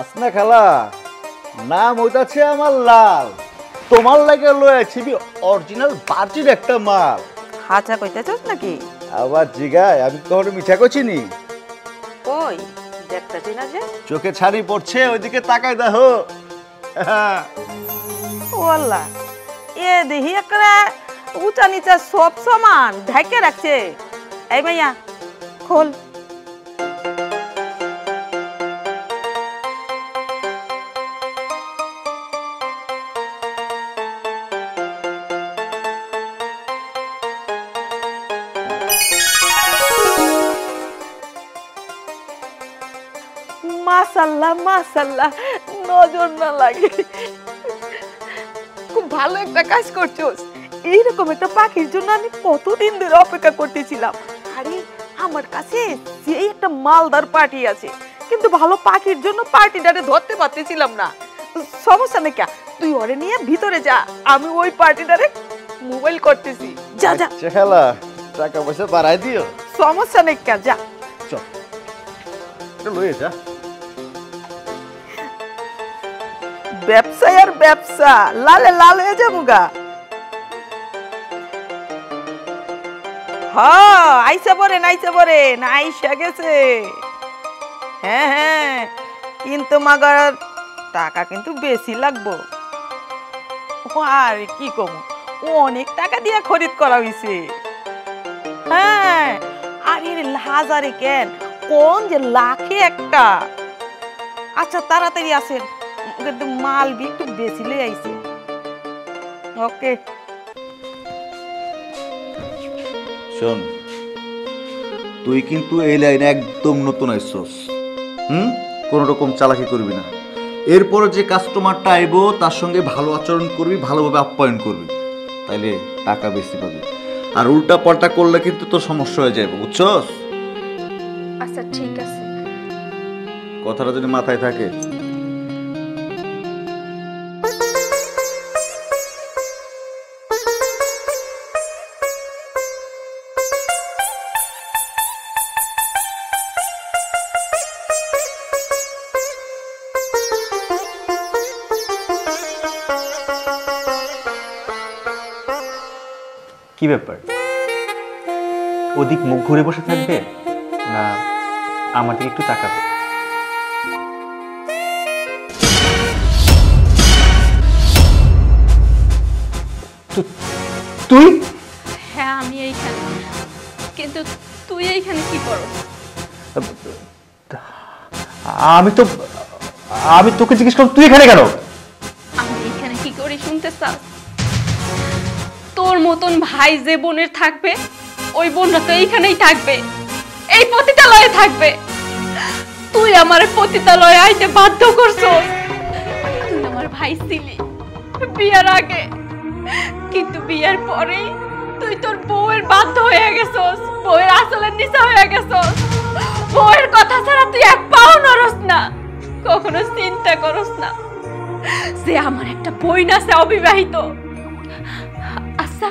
আসনা খালা নাম হইতাছে আমার লাল, তোমার লাগে লয়েছি অরিজিনাল বার্জির একটা মাল। হাঁচা কইতাছস নাকি? আবার জিগায় আমি কখনো মিঠা কইছিনি? কই দেখতাছি না যে চোখে ছাড়ি পড়ছে, ওইদিকে তাকায় দেখো। ওয়াল্লা এ দেখি একটা উঁচা নিচা সব সমান ঢাকে রাখছে। এই মাইয়া খোল। মাশাআল্লাহ মাশাআল্লাহ, নজর না লাগে। খুব ভালো একটা কাজ করছস। এইরকম একটা পাখির জন্য আমি কতদিন ধরে অপেক্ষা করতেছিলাম। আরে আমার কাছে যেই একটা মালদার পার্টি আছে, কিন্তু ভালো পাখির জন্য পার্টিটারে ধরতে পারতেছিলাম না। সমস্যা নেই, কে তুই ওরে নিয়ে ভিতরে যা, আমি ওই পার্টিটারে মোবাইল করতেছি। যা যা খেলা, টাকা পয়সা বাড়াই দিও। সমস্যা নেই, কে যা চল লয়ে যা। ব্যবসায় আর ব্যবসা, লালে লাল হয়ে যাবো গা। হ্যাঁ আইসা পরে নাইসা পরে নাইসা গেছে। হ্যাঁ হ্যাঁ, কিন্তু মাগার টাকা কিন্তু বেশি লাগবো। আর কি কম, অনেক টাকা দিয়ে খরিদ করা হয়েছে। হ্যাঁ আরে হাজারে কেন, কোন যে লাখে একটা। আচ্ছা তাড়াতাড়ি আসেন, কিন্তু মাল বি একটু বেশি লই আইছি। ওকে শোন, তুই কিন্তু এই লাইনে একদম নতুন আইছস, কোনো রকম চালাকি করবি না। এরপরে যে কাস্টমারটা আইব তার সঙ্গে ভালো আচরণ করবি, ভালোভাবে আপ্যায়ন করবি, তাইলে টাকা বেশি পাবি। আর উল্টা পাল্টা করলে কিন্তু তোর সমস্যা হয়ে যাবে, বুঝছস? আচ্ছা ঠিক আছে, কথাটা যদি মাথায় থাকে। কি ব্যাপার, ওদিক মুখ ঘুরে বসে থাকবে না আমার দিকে একটু তাকাবে? তুই? হ্যাঁ আমি এইখানে। কিন্তু তুই এইখানে কি করো? আমি তোকে জিজ্ঞেস করলাম তুই এখানে কেন? আমি এখানে কি করি শুনতে চাও? তোর মতন ভাই যে বোনের থাকবে, ওই বোনরা তো এইখানেই থাকবে, এই পতিতালয়ে থাকবে। তুই আমার পতিতালয়ে আইতে বাধ্য করছস। তুই আমার ভাই ছিলি বিয়ার আগে, কিন্তু বিয়ার পরে তুই তোর বউয়ের বাধ্য হয়ে গেছস, বউয়ের আসলের নিচা হয়ে গেছস। বউয়ের কথা ছাড়া তুই এক পাও নড়স না, কখনো চিন্তা করস না। সে আমার একটা বোন আছে অবিবাহিত। আচ্ছা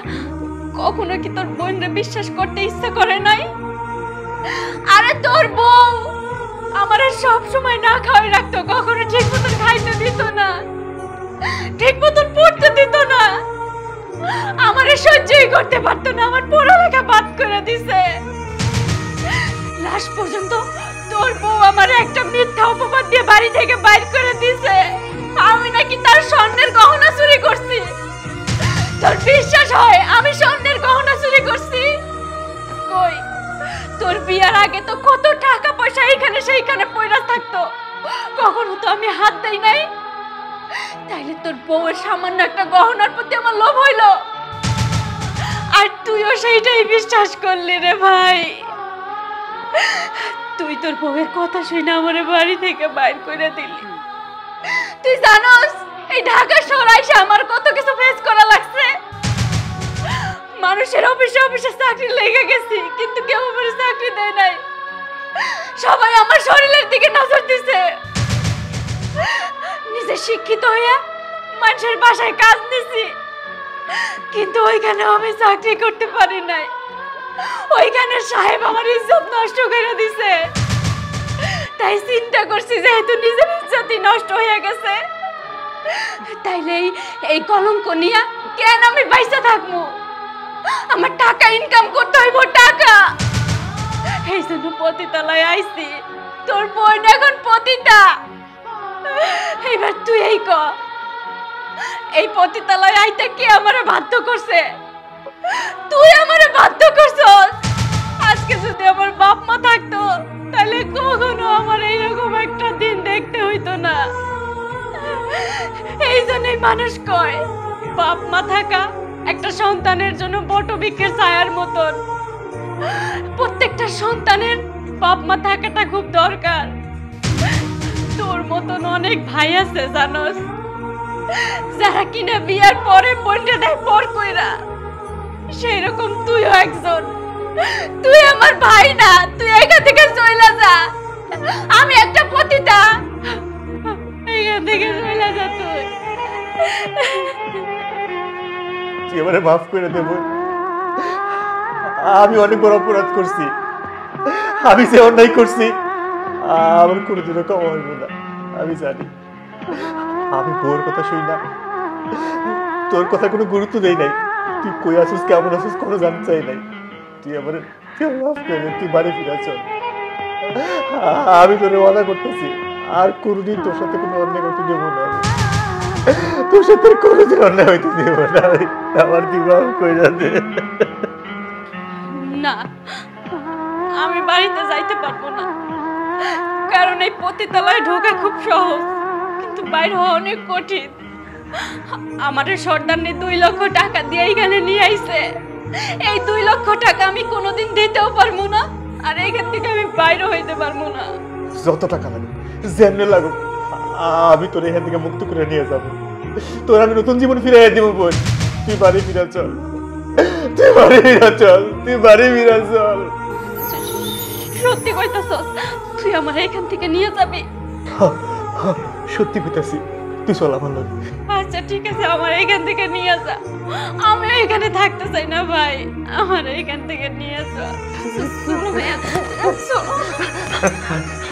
কখনো কি তোর বোনরা বিশ্বাস করতে ইচ্ছা করে নাই? আরে তোর বউ আমার সব সময় না খাওয়াই রাখতো, কখনো ঠিক মতন খাইতে দিত না, ঠিক মতন পড়তে দিত না, আমার সহ্যই করতে পারতো না, আমার পড়ালেখা বাদ করে দিছে। লাস্ট পর্যন্ত তোর বউ আমার একটা মিথ্যা অপবাদ দিয়ে বাড়ি থেকে বাইর করে দিছে, আমি নাকি তার স্বর্ণের গহনা চুরি করছি। তোর বিশ্বাস হয় আমি স্বর্ণের গহনা চুরি করছি? কই তোর বিয়ার আগে তো কত টাকা পয়সা এইখানে সেইখানে পয়রা থাকতো, কখনো তো আমি হাত দেই নাই। তাইলে তোর বউয়ের সামান্য একটা গহনার প্রতি আমার লোভ হইল, আর তুইও সেইটাই বিশ্বাস করলি রে ভাই। তুই তোর বউয়ের কথা শুনে আমার বাড়ি থেকে বাইর করে দিলি। তুই জানোস এই ঢাকা শহরে আমার কত কিছু ফেস করা লাগছে? মানুষের অফিসে অফিসে চাকরি লেগে গেছি, কিন্তু কেউ আমার চাকরি দেয় নাই। সবাই আমার শরীরের দিকে নজর দিছে। নিজে শিক্ষিত হইয়া মানুষের বাসায় কাজ নিছি, কিন্তু ওইখানেও আমি চাকরি করতে পারি নাই। ওইখানে সাহেব আমার ইজ্জত নষ্ট করে দিছে। তাই চিন্তা করছি যেহেতু নিজের ইজ্জতই নষ্ট হয়ে গেছে। তাইলে এই কলঙ্ক নিয়া কেন আমি বাইসা থাকবো? আমার টাকা ইনকাম করতে হইব, টাকা। এই জন্য পতিতালয় আইছি, তোর বোন এখন পতিতা। এবার তুই এই ক, এই পতিতালয় আইতে কে আমারে বাধ্য করছে? তুই আমারে বাধ্য করছস। আজকে যদি আমার বাপ মা থাকতো তাহলে কখনো আমার এইরকম একটা দিন দেখতে হইতো না। এই জন্যই মানুষ কয় বাপ মা থাকা একটা সন্তানের জন্য বটবৃক্ষের ছায়ার মতন। প্রত্যেকটা সন্তানের বাপ মা থাকাটা খুব দরকার। তোর মতন অনেক ভাই আছে জানোস, যারা কিনা বিয়ার পরে বইটা দেয় পর কইরা। সেই রকম তুইও একজন। তুই আমার ভাই না, তুই এখান থেকে চইলা যা। আমি একটা পতিতা, এখান থেকে চইলা যা। তুই তুই আমারে মাফ করে দে বল। আমি অনেক বড় অপরাধ করছি, আমি যে অন্যায় করছি আমার কোনোদিনও ক্ষমা হইব না। আমি জানি আমি তোর কথা শুনি না, তোর কথা কোনো গুরুত্ব দেই নাই। তুই কই আসিস, কেমন আসিস কোনো জানতে চাই নাই। তুই আমার মাফ করে, তুই বাড়ি ফিরে চল। আমি তোরে ওয়াদা করতেছি আর কোনোদিন তোর সাথে কোনো অন্যায় করতে দেবো না। তোর সাথে কোনোদিন অন্যায় হইতে দেবো না। আমার তুই মাফ করে দে। না, আমি বাড়িতে যাইতে পারবো না, কারণ এই পতিতালয়ে ঢোকা খুব সহজ কিন্তু বাইর হওয়া অনেক কঠিন। আমাদের সর্দারনি 2 লক্ষ টাকা দিয়ে এখানে নিয়ে আইছে। এই 2 লক্ষ টাকা আমি কোনোদিন দিতেও পারবো না, আর এখান থেকে আমি বাইরে হইতে পারবো না। যত টাকা লাগে, যেমনে লাগুক, আমি তোর এখান থেকে মুক্ত করে নিয়ে যাবো। তোর আমি নতুন জীবন ফিরে দেবো বল। তুই বাড়ি ফিরে চল, তুই বাড়ি ফিরে চল, তুই বাড়ি ফিরে চল। সত্যি কইতাছস? তুই আমার এখান থেকে নিয়ে যাবি? সত্যি কইতাছি। তুই চল আমার লগে। আচ্ছা ঠিক আছে, আমার এখান থেকে নিয়ে যা। আমি এখানে থাকতে চাই না ভাই, আমার এখান থেকে নিয়ে যা।